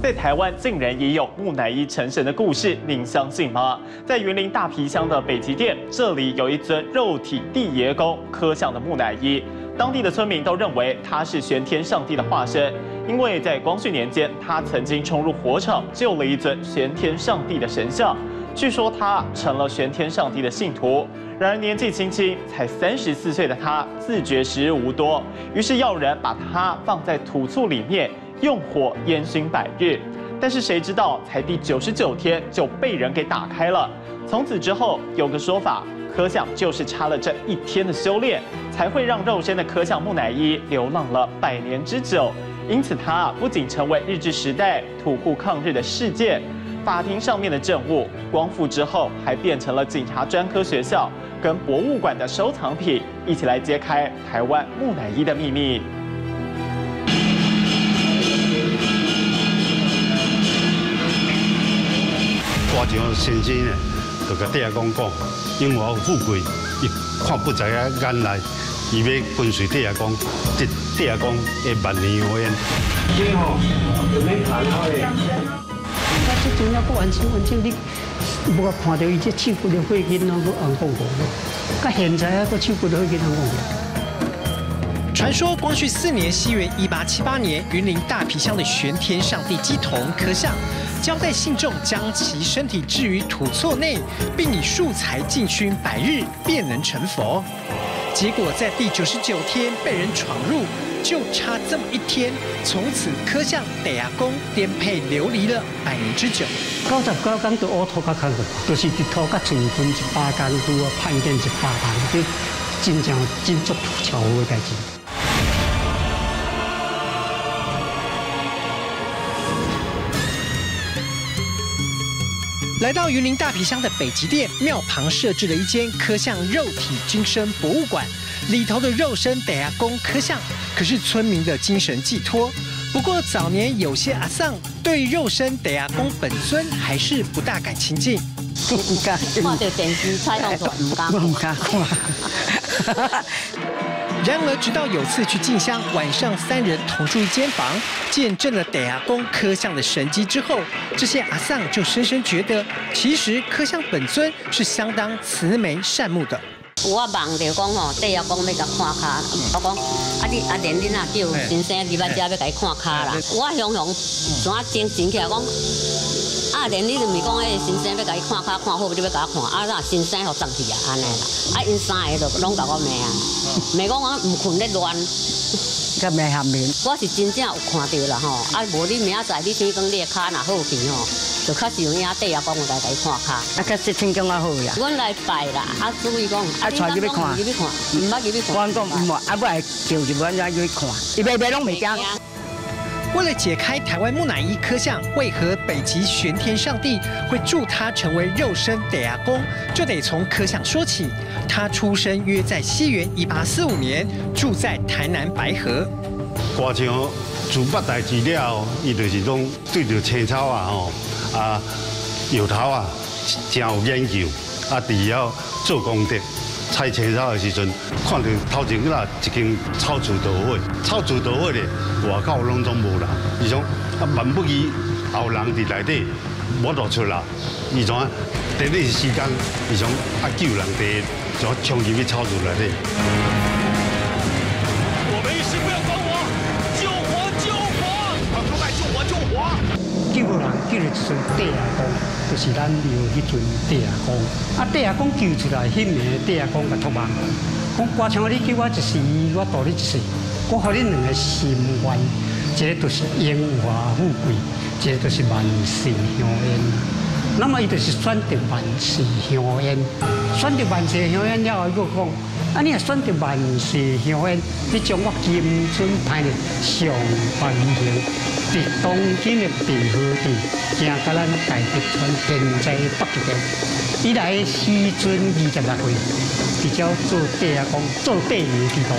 在台湾竟然也有木乃伊成神的故事，您相信吗？在云林大皮乡的北极店，这里有一尊肉体地爷公刻像的木乃伊，当地的村民都认为他是玄天上帝的化身，因为在光绪年间，他曾经冲入火场救了一尊玄天上帝的神像。 据说他成了玄天上帝的信徒，然而年纪轻轻，才34岁的他自觉时日无多，于是要人把他放在土醋里面，用火烟熏100日。但是谁知道，才第99天就被人给打开了。从此之后，有个说法，刻像就是差了这1天的修炼，才会让肉身的刻像木乃伊流浪了100年之久。因此，他不仅成为日治时代土库抗日的事件。 法庭上面的证物光复之后，还变成了警察专科学校跟博物馆的收藏品，一起来揭开台湾木乃伊的秘密。我上先生呢，就甲爹公讲，因为我有富贵，伊看不在啊眼内，伊要跟随爹公，这爹公会100年永远。今后有没谈好嘞？ 我这阵也不完全完整，你无看到伊这手骨的血印，拢红红红的。到现在还个手骨的血印红红。传说光绪4年，西元1878年，云林大皮乡的玄天上帝鸡童刻像，交代信众将其身体置于土厝内，并以素材浸熏100日，便能成佛。结果在第99天被人闯入，就差这么1天，从此刻像地爷公颠沛流离了100年之久。99天都乌土甲空个，就是一土甲存分100天，拄啊判见100天，这真正真足巧个代志。来到云林大皮乡的北极殿庙旁，设置了一间刻像肉体金身博物馆。 里头的肉身地爷公刻像，可是村民的精神寄托。不过早年有些阿桑对肉身地爷公本尊还是不大敢亲近。唔敢，看到电视采访说唔敢，唔敢看。然而直到有次去进香，晚上3人同住一间房，见证了地爷公刻像的神迹之后，这些阿桑就深深觉得，其实刻像本尊是相当慈眉善目的。 我望着讲吼，地爷公要甲看卡，我讲啊你啊连恁啊叫先生你来遮要甲伊看卡啦。我雄雄怎啊精神起来讲，啊连你毋是讲迄先生要甲伊看卡看好，你要甲我看，啊那先生互送去啊安尼啦。啊因3个就拢甲我骂啊，骂讲我毋困咧乱，甲骂含面。我是真正有看到啦吼，啊无你明仔载你天光你的卡若好去吼。 就确实有影地爷公有来甲伊看卡，啊，确实天公啊好呀。阮来拜啦，啊，主位讲，啊，带入去看，入去看，唔捌入去看。我讲唔捌，啊，我来叫入去，我来入去看，伊买拢袂惊。为了解开台湾木乃伊刻像为何北极玄天上帝会助他成为肉身地爷公，就得从刻像说起。他出生约在西元1845年，住在台南白河。 我像自捌代志了，伊就是讲对着青草啊吼，啊摇头啊，真有研究，啊，除了做功德，采青草的时阵，看到头前啦一间草厝倒位，草厝倒位咧，外口拢总无人，伊讲啊，万不已后人伫内底无露出啦，伊讲第一时间，伊讲啊救人第一，就冲入去草厝内底。 救了一尊地爷公，就是咱庙迄尊地爷公。啊，地爷公救出来，迄个地爷公甲托梦，讲我像你救我一世，我度你一世，我互你2个心愿，一个就是荣华富贵，一个就是万事香烟。那么伊就是选择万事香烟，选择万事香烟了后，佫讲，啊，你若选择万事香烟，你将我金准派咧上万香。 伫当今的白河地，行到咱大德川现在北极点，伊来的时阵26岁，比较做地爷公，做地爷之公。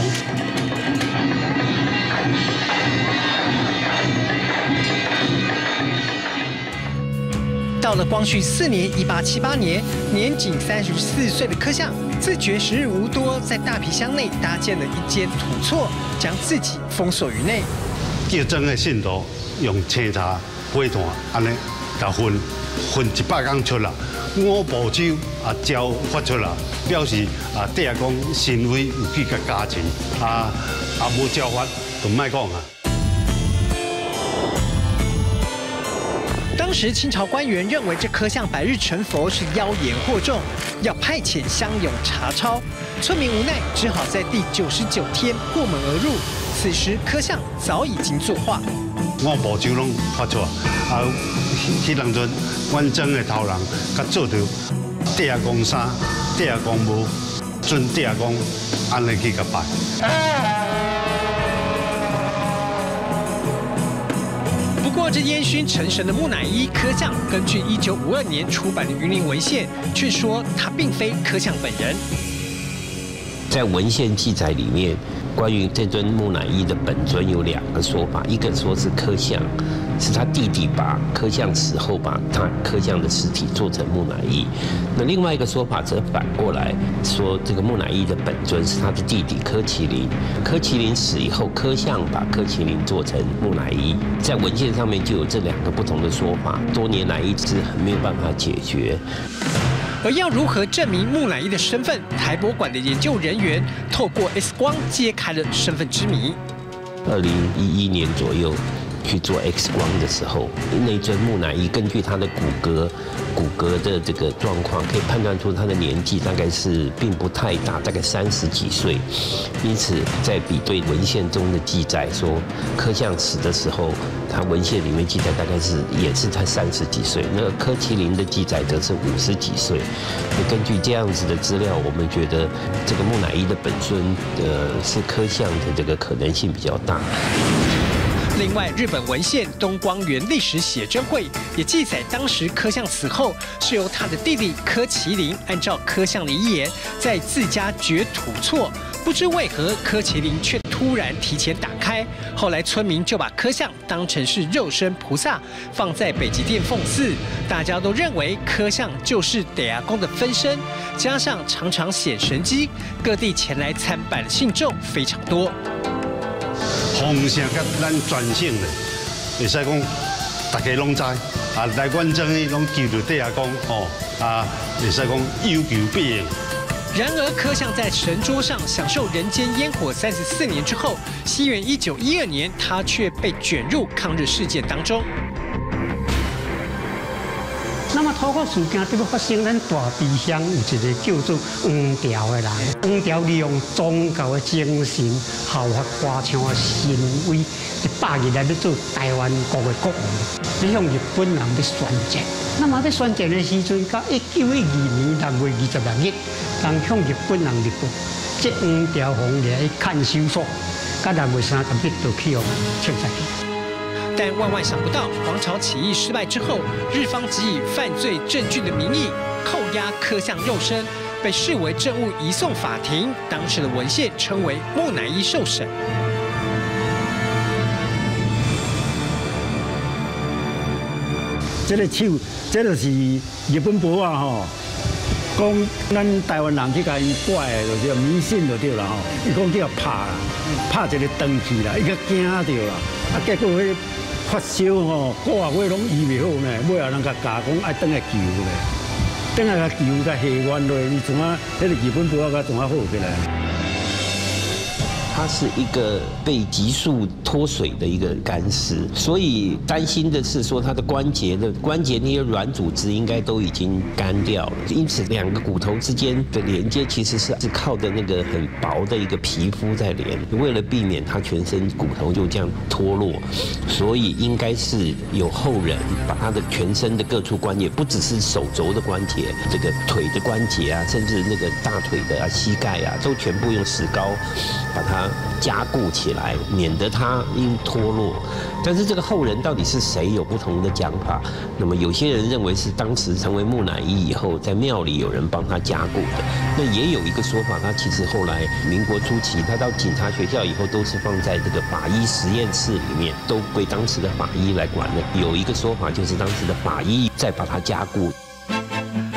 到了光绪4年1878年，年仅34岁的刻像，自觉时日无多，在大皮乡内搭建了一间土厝，将自己封锁于内。叫真的信徒用青茶火炭安尼甲分100天出来，五部洲啊招发出来，表示啊底下讲身位有去甲加持啊无招发就莫讲啊。 当时清朝官员认为这刻像百日成佛是妖言惑众，要派遣乡勇查抄，村民无奈只好在第99天破门而入。此时刻像早已经作画，我目睭拢发错啊！迄当阵，阮庄的头人甲做着地下公三、地下公母、尊地下公，安尼去甲拜。 不过，这烟熏成神的木乃伊刻像，根据1952年出版的云林文献，却说它并非刻像本人。在文献记载里面，关于这尊木乃伊的本尊有2个说法，一个说是刻像，是他弟弟把刻像死后把他刻像的尸体做成木乃伊；那另外一个说法则反过来说，这个木乃伊的本尊是他的弟弟柯麒麟，柯麒麟死以后，刻像把柯麒麟做成木乃伊。在文献上面就有这2个不同的说法，多年来一直很没有办法解决。 而要如何证明木乃伊的身份？台博馆的研究人员透过 X 光揭开了身份之谜。2011年左右去做 X 光的时候，那尊木乃伊根据他的骨骼的这个状况，可以判断出他的年纪大概是并不太大，大概30几岁。因此，在比对文献中的记载说，柯像死的时候，他文献里面记载大概是也是才30几岁，那个柯麒麟的记载则是50几岁。根据这样子的资料，我们觉得这个木乃伊的本尊，是柯像的这个可能性比较大。 另外，日本文献《东光源历史写真会》也记载，当时柯像死后，是由他的弟弟柯麒麟按照柯像的遗言，在自家掘土厝。不知为何，柯麒麟却突然提前打开。后来，村民就把柯像当成是肉身菩萨，放在北极殿奉祀。大家都认为柯像就是地下公的分身，加上常常显神迹，各地前来参拜的信众非常多。 方向甲咱全省嘞，会使讲大家拢知，啊来阮庄呢拢求着地下公哦，啊会使讲有求必应。然而，柯像在神桌上享受人间烟火34年之后，西元1912年，他却被卷入抗日事件当中。那么，透过事件这个发生，咱大悲乡有一个叫做黄调的人，黄调利用宗教的精神。 效法歌唱的神威，100日来要做台湾国的国王，要向日本人要宣战。那么在宣战的时阵，到1912年6月26日，人向日本人入国，即黄调皇帝去看守所，到6月31日就去哦，撤出去。 但万万想不到，黄巢起义失败之后，日方即以犯罪证据的名义扣押柯像肉身，被视为证物移送法庭。当时的文献称为木乃伊受审。这个手，这就是日本婆啊吼，讲咱台湾人去甲伊怪的，就是迷信就对啦吼。伊讲叫拍啦，拍一个断去啦，伊个惊着啦，啊结果迄。 发烧吼，个月拢医袂好呢，尾后人甲家讲爱等下救咧，等下甲救甲下院落，伊怎啊？迄个日本不要甲怎啊好起来？他是一个被急速脱水的一个干尸，所以担心的是说他的关节那些软组织应该都已经干掉了，因此2个骨头之间的连接其实是靠着那个很薄的一个皮肤在连，为了避免他全身骨头就这样脱落，所以应该是有后人把他的全身的各处关节，不只是手肘的关节，这个腿的关节啊，甚至那个大腿的啊、膝盖啊，都全部用石膏把它 加固起来，免得它因脱落。但是这个后人到底是谁，有不同的讲法。那么有些人认为是当时成为木乃伊以后，在庙里有人帮他加固的。那也有一个说法，他其实后来民国初期，他到警察学校以后，都是放在这个法医实验室里面，都归当时的法医来管的。有一个说法就是当时的法医再把它加固。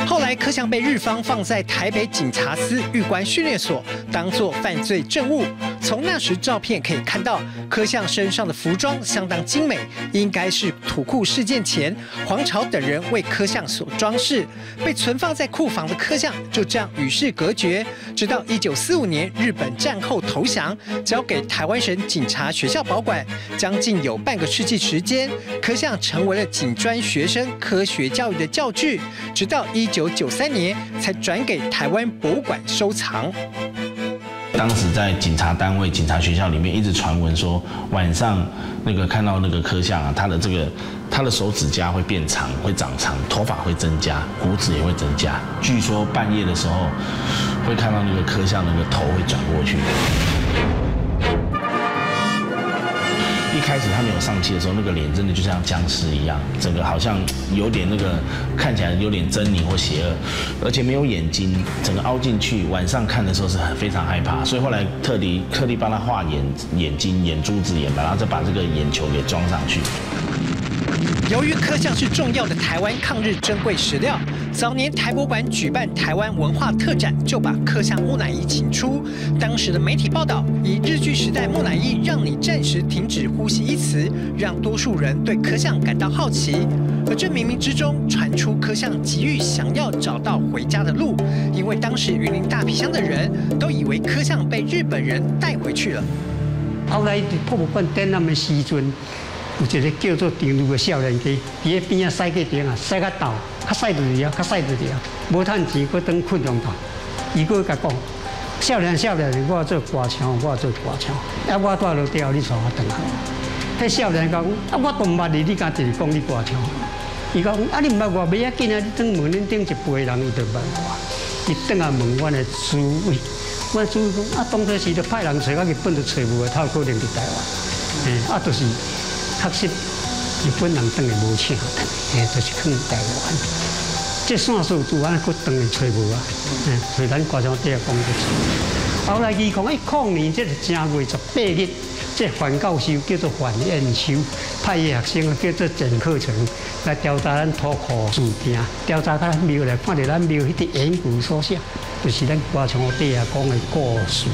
后来，柯像被日方放在台北警察司狱官训练所，当作犯罪证物。从那时照片可以看到，柯相身上的服装相当精美，应该是土库事件前黄巢等人为柯相所装饰。被存放在库房的柯相就这样与世隔绝，直到1945年日本战后投降，交给台湾省警察学校保管。将近有半个世纪时间，柯相成为了警专学生科学教育的教具，直到1993年才转给台湾博物馆收藏。 当时在警察单位、警察学校里面，一直传闻说晚上那个看到那个柯相啊，他的手指甲会变长，会长长，头发会增加，骨质也会增加。据说半夜的时候会看到那个柯相那个头会转过去。一开始他没有上气的时候，那个脸真的就像僵尸一样，整个好像有点那个看起来有点狰狞或邪恶，而且没有眼睛，整个凹进去。晚上看的时候是很非常害怕，所以后来特地帮他画眼睛、眼珠子、眼，然后再把这个眼球给装上去。 由于柯相是重要的台湾抗日珍贵史料，早年台博馆举办台湾文化特展，就把柯相木乃伊请出。当时的媒体报道以日据时代木乃伊让你暂时停止呼吸一词，让多数人对柯相感到好奇。而这冥冥之中传出柯相急于想要找到回家的路，因为当时云林大皮乡的人都以为柯相被日本人带回去了。后来博物馆展览的时阵。 有一个叫做丁路的少年家，伫个边啊晒个顶啊，晒个倒，较晒着了，较晒着了，无趁钱，搁当困两头。伊佫甲讲，少年，我做歌唱，啊，我带落掉，你带我转去。迄少年讲，啊，我都唔捌你，你家己讲你歌唱。伊讲，啊，你唔捌我，袂要紧啊，你转问恁顶一辈人，伊就捌我。伊转来问阮的主委，阮主委讲，啊，当初时就派人找我，日本就找无，他有可能伫台湾。啊，就是。 确实，日本人当然无请，就是去台湾。这线索做安，佫当然找无啊，所以咱家长底下讲就是。后来伊讲，1980年这是正月18日，这范教授叫做范彦修，派伊学生叫做郑克成来调查咱土库事件，调查咱庙来看到咱庙迄个缘故所写，就是咱家长底下讲的故事。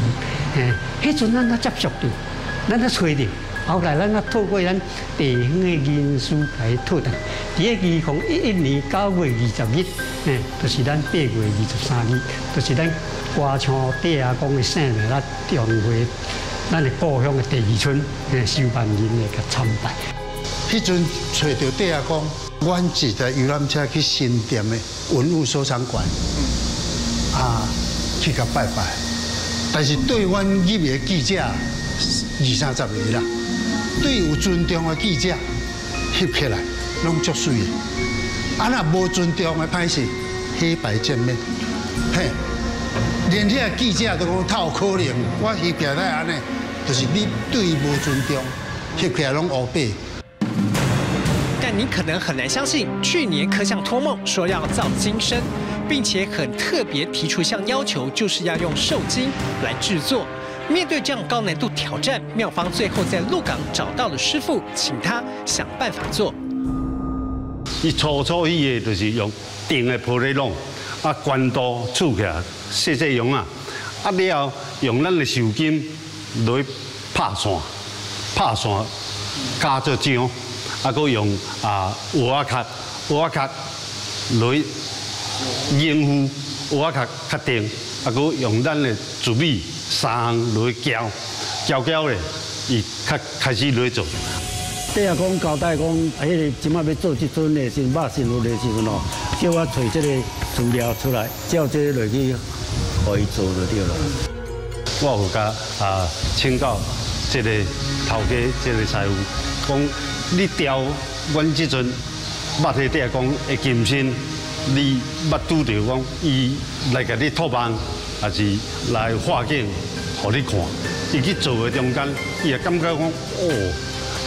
迄阵咱接触着，咱才找着。 后来，咱啊透过咱地方的人士来讨论，伫个2011年9月20日，就是咱8月23日，就是咱歌唱底下讲的省内咱中会，咱的故乡的第二村，受办人的个参拜。迄阵找到底下讲，阮是在游览车去新店的文物收藏馆，去甲拜拜，但是对阮入的记者20-30年啦。 对有尊重的记者翕起来，拢足水的。啊，若无尊重的歹势，黑白见面，嘿，连遐记者都讲太有可能。我翕起来安尼，就是你对伊无尊重，翕起来拢黑白。 但你可能很难相信，去年柯相托梦说要造金身，并且很特别提出一项要求，就是要用受精来制作。面对这样高难度挑战，妙方最后在鹿港找到了师傅，请他想办法做。伊初伊个就是用定的玻璃笼，啊，悬度竖起来，细用啊，啊了后用咱的手筋来拍线，加做浆。 啊，佮用蚵仔壳来黏糊，蚵仔壳较定，啊，佮用咱的糯米三项来搅咧，伊较开始来做。底下讲交代讲，迄个即摆要做即阵的先肉先有的时阵哦，叫我找即个资料出来，照即个落去，可以做就对了。我有甲请教即个头家，即个师傅讲。 你调阮即阵，捌去底讲会金身，你捌拄着讲伊来甲你托梦，也是来化境，互你看。伊去做诶中间，伊也感觉讲哦，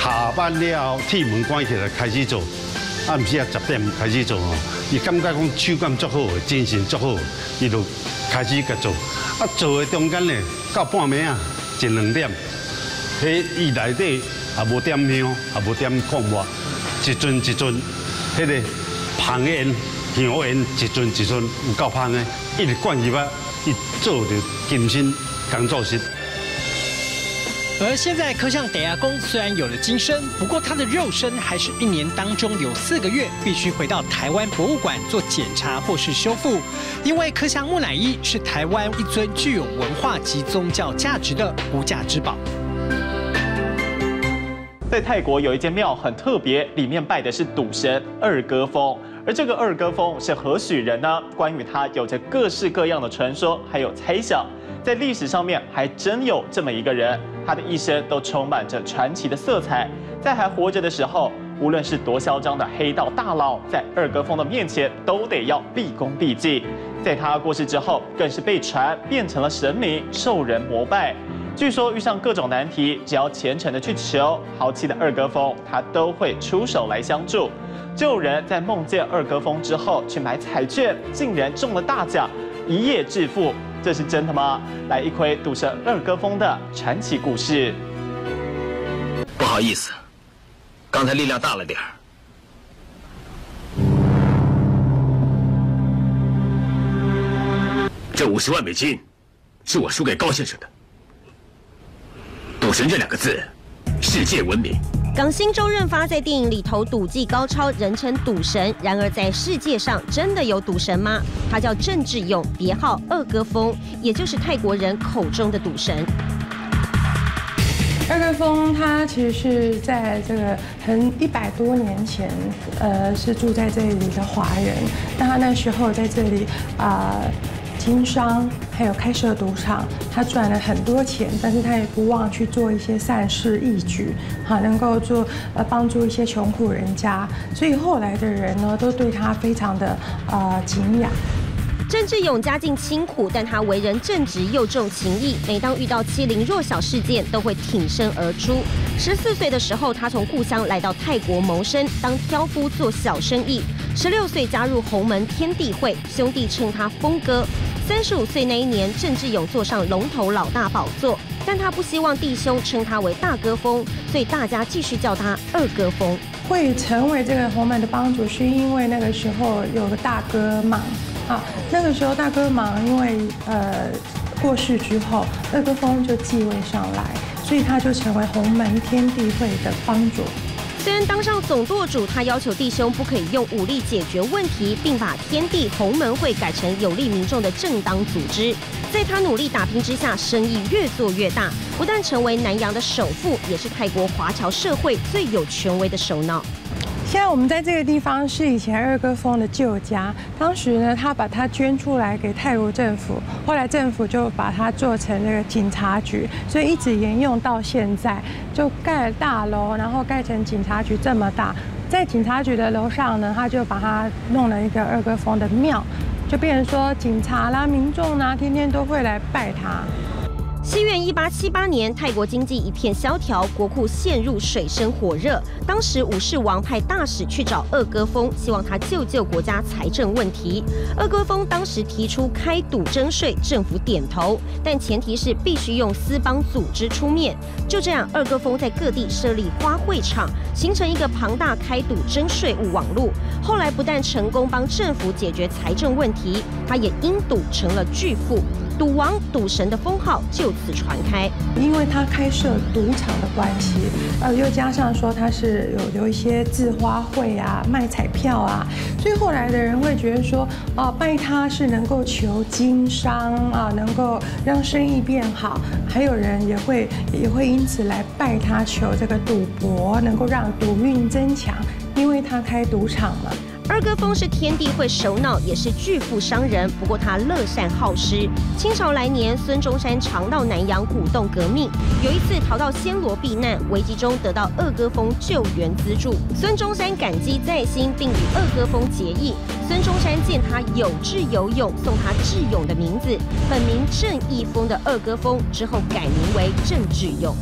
下班了后，铁门关起来开始做，暗时啊10点开始做哦。伊感觉讲手感足好诶，精神足好，伊就开始甲做。啊，做诶中间咧，到半暝啊1-2点，迄伊内底。 也无点香，也无点讲话，一阵，迄个香烟、香烟一阵有够香的，一直灌入啊，伊做着金身工作室。而现在科相得阿公虽然有了今生，不过他的肉身还是一年当中有4个月必须回到台湾博物馆做检查或是修复，因为科相木乃伊是台湾一尊具有文化及宗教价值的无价之宝。 在泰国有一间庙很特别，里面拜的是赌神二哥蜂，而这个二哥蜂是何许人呢？关于他有着各式各样的传说，还有猜想。在历史上面还真有这么一个人，他的一生都充满着传奇的色彩。在还活着的时候，无论是多嚣张的黑道大佬，在二哥蜂的面前都得要毕恭毕敬。在他过世之后，更是被传变成了神明，受人膜拜。 据说遇上各种难题，只要虔诚的去求，豪气的二哥蜂他都会出手来相助。就有人在梦见二哥蜂之后去买彩券，竟然中了大奖，一夜致富，这是真的吗？来一窥赌神二哥蜂的传奇故事。不好意思，刚才力量大了点儿。 这50万美金是我输给高先生的。 赌神这2个字，世界闻名。港星周润发在电影里头赌技高超，人称赌神。然而在世界上真的有赌神吗？他叫郑智勇，别号二哥蜂，也就是泰国人口中的赌神。二哥蜂他其实是在这个很100多年前，是住在这里的华人。那他那时候在这里经商，还有开设赌场，他赚了很多钱，但是他也不忘去做一些善事义举，哈，能够做帮助一些穷苦人家，所以后来的人呢，都对他非常的敬仰。 郑智勇家境清苦，但他为人正直又重情义。每当遇到欺凌弱小事件，都会挺身而出。14岁的时候，他从故乡来到泰国谋生，当挑夫做小生意。16岁加入洪门天地会，兄弟称他“峰哥”。35岁那一年，郑智勇坐上龙头老大宝座，但他不希望弟兄称他为大哥蜂，所以大家继续叫他二哥蜂。会成为这个洪门的帮主，是因为那个时候有个大哥嘛。 啊，那个时候大哥忙，因为过世之后，二哥蜂就继位上来，所以他就成为洪门天地会的帮主。虽然当上总舵主，他要求弟兄不可以用武力解决问题，并把天地洪门会改成有利民众的正当组织。在他努力打拼之下，生意越做越大，不但成为南洋的首富，也是泰国华侨社会最有权威的首脑。 现在我们在这个地方是以前二哥蜂的旧家，当时呢，他把它捐出来给泰国政府，后来政府就把它做成那个警察局，所以一直沿用到现在，就盖了大楼，然后盖成警察局这么大。在警察局的楼上呢，他就把它弄了一个二哥蜂的庙，就变成说警察啦、民众啦，天天都会来拜他。 西元1878年，泰国经济一片萧条，国库陷入水深火热。当时武士王派大使去找二哥蜂，希望他救救国家财政问题。二哥蜂当时提出开赌征税，政府点头，但前提是必须用私帮组织出面。就这样，二哥蜂在各地设立花卉场，形成一个庞大开赌征税务网络。后来不但成功帮政府解决财政问题，他也因赌成了巨富。 赌王、赌神的封号就此传开，因为他开设赌场的关系，又加上说他是有一些自花会啊、卖彩票啊，所以后来的人会觉得说，哦，拜他是能够求经商啊，能够让生意变好，还有人也会因此来拜他求这个赌博能够让赌运增强，因为他开赌场嘛。 二哥蜂是天地会首脑，也是巨富商人。不过他乐善好施。清朝来年，孙中山常到南洋鼓动革命。有一次逃到暹罗避难，危机中得到二哥蜂救援资助。孙中山感激在心，并与二哥蜂结义。孙中山见他有智有勇，送他智勇的名字，本名郑义蜂的二哥蜂之后改名为郑智勇。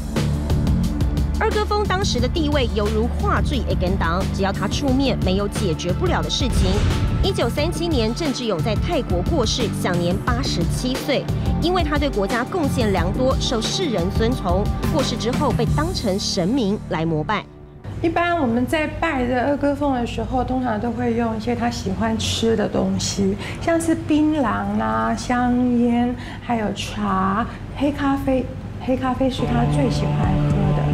二哥蜂当时的地位犹如话剧一根档，只要他出面，没有解决不了的事情。1937年，郑智勇在泰国过世，享年87岁。因为他对国家贡献良多，受世人尊崇。过世之后，被当成神明来膜拜。 一般我们在拜这二哥蜂的时候，通常都会用一些他喜欢吃的东西，像是槟榔啦、香烟，还有茶、黑咖啡黑咖啡是他最喜欢喝的。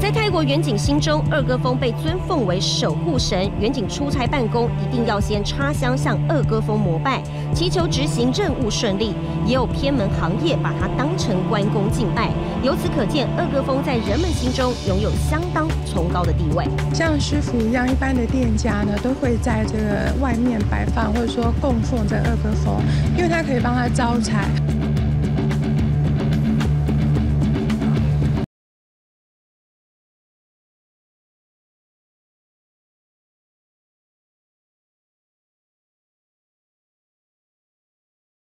在泰国远景心中，二哥峰被尊奉为守护神。远景出差办公，一定要先插香向二哥峰膜拜，祈求执行任务顺利。也有偏门行业把他当成关公敬拜。由此可见，二哥峰在人们心中拥有相当崇高的地位。像师傅一样，一般的店家呢，都会在这个外面摆放或者说供奉这二哥峰，因为他可以帮他招财。